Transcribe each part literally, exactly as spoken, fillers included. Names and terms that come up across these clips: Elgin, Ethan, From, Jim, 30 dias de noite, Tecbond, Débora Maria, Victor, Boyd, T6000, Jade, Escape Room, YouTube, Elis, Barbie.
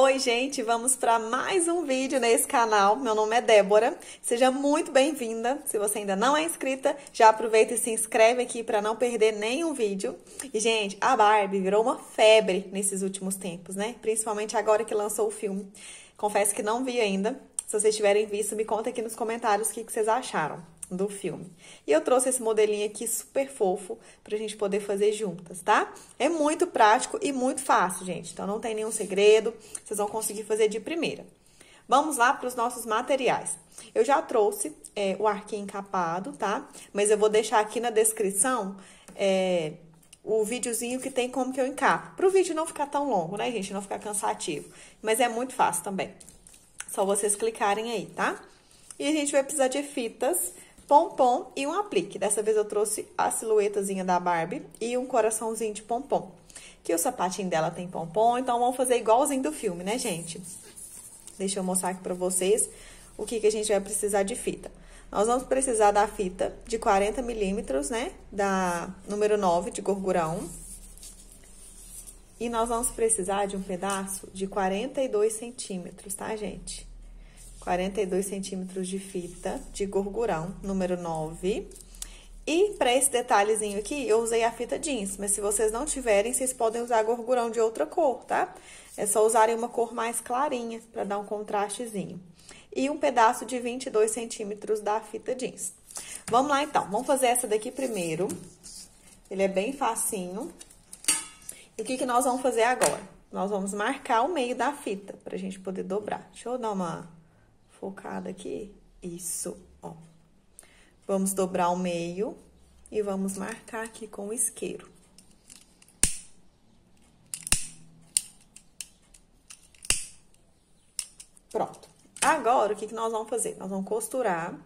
Oi, gente, vamos para mais um vídeo nesse canal. Meu nome é Débora, seja muito bem-vinda. Se você ainda não é inscrita, já aproveita e se inscreve aqui para não perder nenhum vídeo. E, gente, a Barbie virou uma febre nesses últimos tempos, né? Principalmente agora que lançou o filme. Confesso que não vi ainda. Se vocês tiverem visto, me conta aqui nos comentários o que vocês acharam do filme. E eu trouxe esse modelinho aqui super fofo pra gente poder fazer juntas, tá? É muito prático e muito fácil, gente. Então, não tem nenhum segredo. Vocês vão conseguir fazer de primeira. Vamos lá para os nossos materiais. Eu já trouxe é, o arquinho encapado, tá? Mas eu vou deixar aqui na descrição é, o videozinho que tem como que eu encapo. Pro vídeo não ficar tão longo, né, gente? Não ficar cansativo. Mas é muito fácil também. Só vocês clicarem aí, tá? E a gente vai precisar de fitas, pompom e um aplique. Dessa vez eu trouxe a silhuetazinha da Barbie e um coraçãozinho de pompom. Que o sapatinho dela tem pompom, então vamos fazer igualzinho do filme, né, gente? Deixa eu mostrar aqui pra vocês o que, que a gente vai precisar de fita. Nós vamos precisar da fita de quarenta milímetros, né? Da número nove, de gorgura um. E nós vamos precisar de um pedaço de quarenta e dois centímetros, tá, gente? quarenta e dois centímetros de fita de gorgurão, número nove. E para esse detalhezinho aqui, eu usei a fita jeans, mas se vocês não tiverem, vocês podem usar gorgurão de outra cor, tá? É só usarem uma cor mais clarinha para dar um contrastezinho. E um pedaço de vinte e dois centímetros da fita jeans. Vamos lá, então. Vamos fazer essa daqui primeiro. Ele é bem facinho. E o que que nós vamos fazer agora? Nós vamos marcar o meio da fita pra gente poder dobrar. Deixa eu dar uma focada aqui. Isso, ó. Vamos dobrar o meio e vamos marcar aqui com o isqueiro. Pronto. Agora, o que que nós vamos fazer? Nós vamos costurar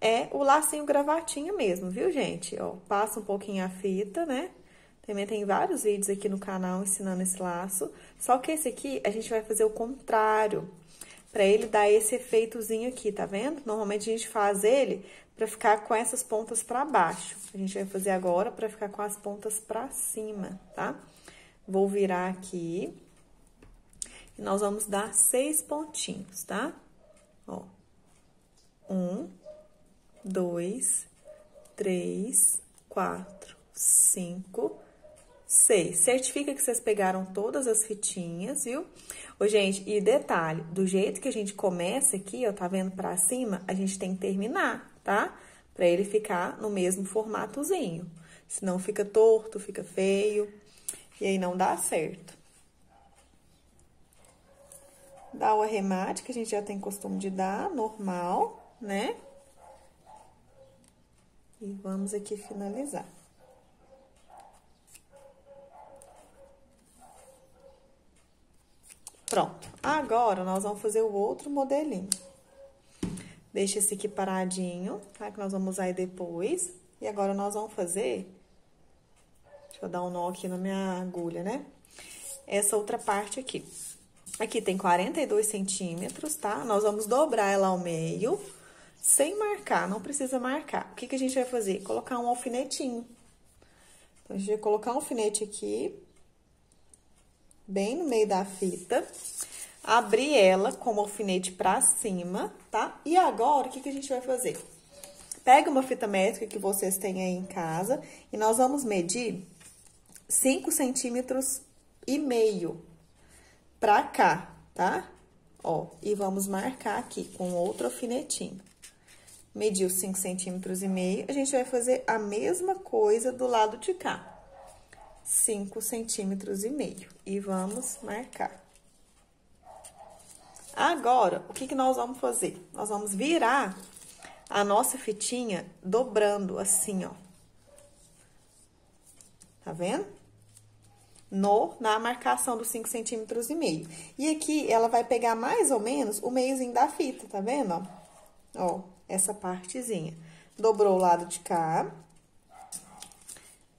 é o lacinho gravatinha mesmo, viu, gente? Ó, passa um pouquinho a fita, né? Também tem vários vídeos aqui no canal ensinando esse laço. Só que esse aqui, a gente vai fazer o contrário. Pra ele dar esse efeitozinho aqui, tá vendo? Normalmente a gente faz ele pra ficar com essas pontas pra baixo. A gente vai fazer agora pra ficar com as pontas pra cima, tá? Vou virar aqui. E nós vamos dar seis pontinhos, tá? Ó. Um, dois, três, quatro, cinco, seis. Certifica que vocês pegaram todas as fitinhas, viu? Ô, gente, e detalhe, do jeito que a gente começa aqui, ó, tá vendo pra cima, a gente tem que terminar, tá? Pra ele ficar no mesmo formatozinho. Senão fica torto, fica feio, e aí não dá certo. Dá o arremate, que a gente já tem costume de dar, normal, né? E vamos aqui finalizar. Pronto, agora nós vamos fazer o outro modelinho. Deixa esse aqui paradinho, tá? Que nós vamos usar aí depois. E agora nós vamos fazer... Deixa eu dar um nó aqui na minha agulha, né? Essa outra parte aqui. Aqui tem quarenta e dois centímetros, tá? Nós vamos dobrar ela ao meio, sem marcar, não precisa marcar. O que que a gente vai fazer? Colocar um alfinetinho. Então, a gente vai colocar um alfinete aqui, bem no meio da fita, abrir ela com o alfinete pra cima, tá? E agora, o que que a gente vai fazer? Pega uma fita métrica que vocês têm aí em casa e nós vamos medir cinco centímetros e meio pra cá, tá? Ó, e vamos marcar aqui com outro alfinetinho. Mediu cinco centímetros e meio, a gente vai fazer a mesma coisa do lado de cá. cinco centímetros e meio. E vamos marcar. Agora, o que que nós vamos fazer? Nós vamos virar a nossa fitinha dobrando assim, ó. Tá vendo? No, na marcação dos cinco centímetros e meio. E aqui, ela vai pegar mais ou menos o meiozinho da fita, tá vendo, ó? Ó, essa partezinha. Dobrou o lado de cá.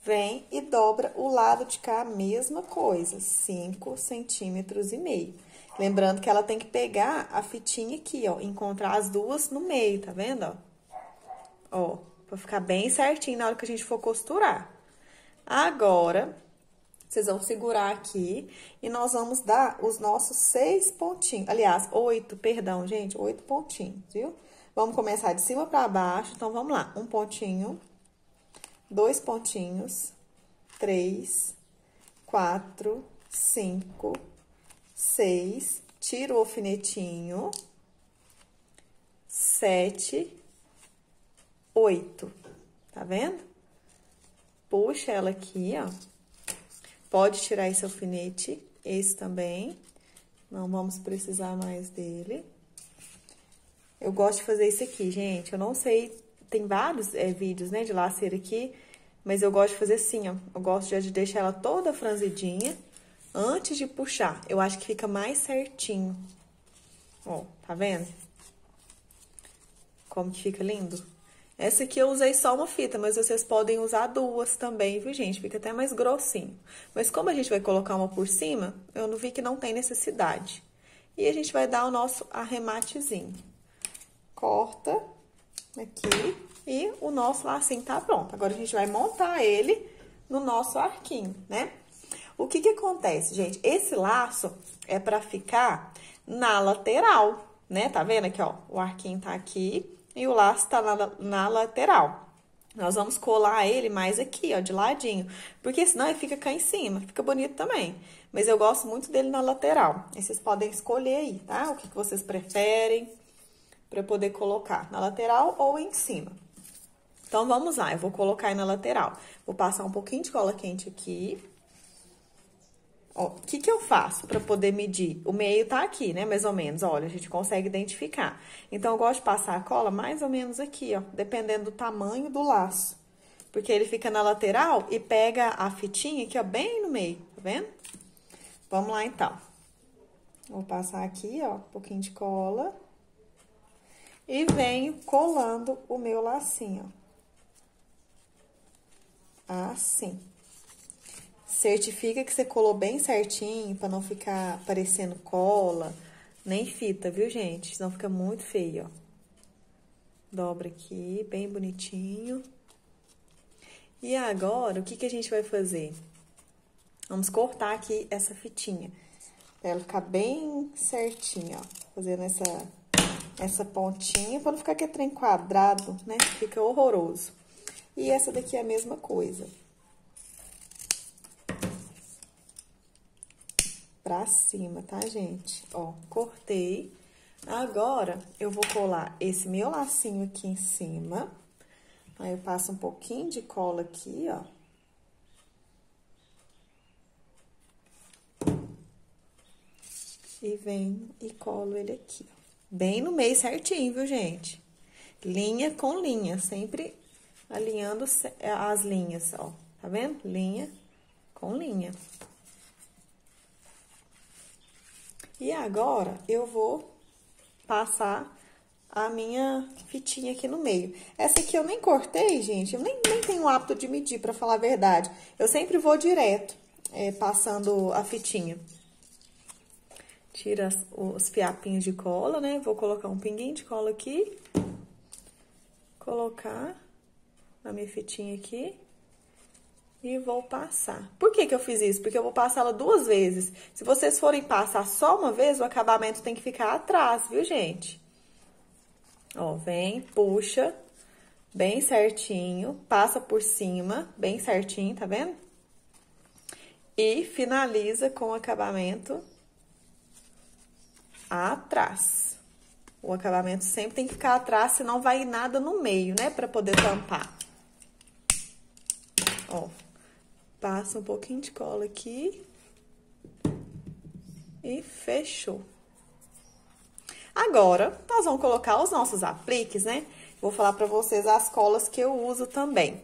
Vem e dobra o lado de cá a mesma coisa, cinco centímetros e meio. Lembrando que ela tem que pegar a fitinha aqui, ó, encontrar as duas no meio, tá vendo, ó? Ó, pra ficar bem certinho na hora que a gente for costurar. Agora, Vocês vão segurar aqui e nós vamos dar os nossos seis pontinhos. Aliás, oito, perdão, gente, oito pontinhos, viu? Vamos começar de cima pra baixo. Então, vamos lá. Um pontinho, dois pontinhos, três, quatro, cinco, seis. Tiro o alfinetinho. Sete, oito. Tá vendo? Puxa ela aqui, ó. Pode tirar esse alfinete, esse também. Não vamos precisar mais dele. Eu gosto de fazer isso aqui, gente. Eu não sei, tem vários é, vídeos, né, de laceiro aqui, mas eu gosto de fazer assim, ó. Eu gosto já de deixar ela toda franzidinha antes de puxar. Eu acho que fica mais certinho. Ó, tá vendo? Como que fica lindo. Essa aqui eu usei só uma fita, mas vocês podem usar duas também, viu, gente? Fica até mais grossinho. Mas como a gente vai colocar uma por cima, eu não vi que não tem necessidade. E a gente vai dar o nosso arrematezinho. Corta aqui e o nosso lacinho tá pronto. Agora, a gente vai montar ele no nosso arquinho, né? O que que acontece, gente? Esse laço é pra ficar na lateral, né? Tá vendo aqui, ó? O arquinho tá aqui e o laço tá na, na lateral. Nós vamos colar ele mais aqui, ó, de ladinho. Porque senão ele fica cá em cima, fica bonito também. Mas eu gosto muito dele na lateral. E vocês podem escolher aí, tá? O que que vocês preferem. Pra eu poder colocar na lateral ou em cima. Então, vamos lá. Eu vou colocar aí na lateral. Vou passar um pouquinho de cola quente aqui. Ó, o que que eu faço pra poder medir? O meio tá aqui, né? Mais ou menos. Olha, a gente consegue identificar. Então, eu gosto de passar a cola mais ou menos aqui, ó. Dependendo do tamanho do laço. Porque ele fica na lateral e pega a fitinha aqui, ó, bem no meio. Tá vendo? Vamos lá, então. Vou passar aqui, ó, um pouquinho de cola. E venho colando o meu lacinho, assim. Certifica que você colou bem certinho, pra não ficar parecendo cola, nem fita, viu, gente? Senão fica muito feio, ó. Dobra aqui, bem bonitinho. E agora, o que que a gente vai fazer? Vamos cortar aqui essa fitinha, pra ela ficar bem certinha, ó. Fazendo essa... essa pontinha, pra não ficar aquele trem quadrado, né? Fica horroroso. E essa daqui é a mesma coisa. Pra cima, tá, gente? Ó, cortei. Agora, eu vou colar esse meu lacinho aqui em cima. Aí, eu passo um pouquinho de cola aqui, ó. E venho e colo ele aqui, ó. Bem no meio certinho, viu, gente? Linha com linha, sempre alinhando as linhas, ó. Tá vendo? Linha com linha. E agora, eu vou passar a minha fitinha aqui no meio. Essa aqui eu nem cortei, gente. Eu nem, nem tenho o hábito de medir, pra falar a verdade. Eu sempre vou direto, é, passando a fitinha. Tira os fiapinhos de cola, né? Vou colocar um pinguinho de cola aqui. Colocar na minha fitinha aqui. E vou passar. Por que que eu fiz isso? Porque eu vou passar ela duas vezes. Se vocês forem passar só uma vez, o acabamento tem que ficar atrás, viu, gente? Ó, vem, puxa. Bem certinho. Passa por cima, bem certinho, tá vendo? E finaliza com o acabamento... atrás. O acabamento sempre tem que ficar atrás, senão vai nada no meio, né? Pra poder tampar. Ó, passa um pouquinho de cola aqui. E fechou. Agora, nós vamos colocar os nossos apliques, né? Vou falar pra vocês as colas que eu uso também.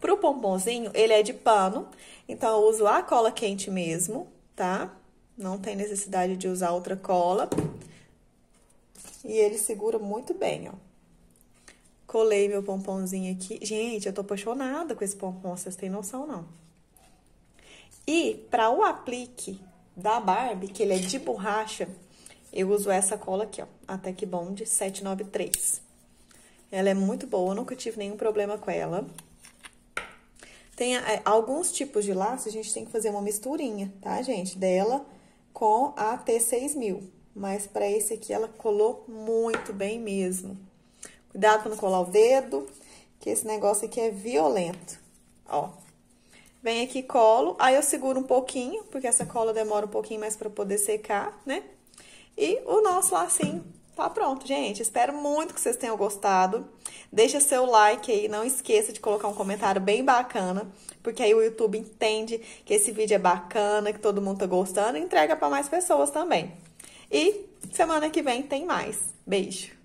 Pro pomponzinho, ele é de pano, então eu uso a cola quente mesmo, tá? Não tem necessidade de usar outra cola. E ele segura muito bem, ó. Colei meu pomponzinho aqui. Gente, eu tô apaixonada com esse pompom, vocês têm noção, não? E pra o aplique da Barbie, que ele é de borracha, eu uso essa cola aqui, ó. A Tecbond sete nove três. Ela é muito boa, eu nunca tive nenhum problema com ela. Tem é, alguns tipos de laço, a gente tem que fazer uma misturinha, tá, gente? Dela com a T seis mil. Mas pra esse aqui, ela colou muito bem mesmo. Cuidado pra não colar o dedo, que esse negócio aqui é violento. Ó. Vem aqui, colo. Aí, eu seguro um pouquinho, porque essa cola demora um pouquinho mais pra poder secar, né? E o nosso lacinho tá pronto, gente. Espero muito que vocês tenham gostado. Deixa seu like aí. Não esqueça de colocar um comentário bem bacana, porque aí o YouTube entende que esse vídeo é bacana, que todo mundo tá gostando e entrega pra mais pessoas também. E semana que vem tem mais. Beijo!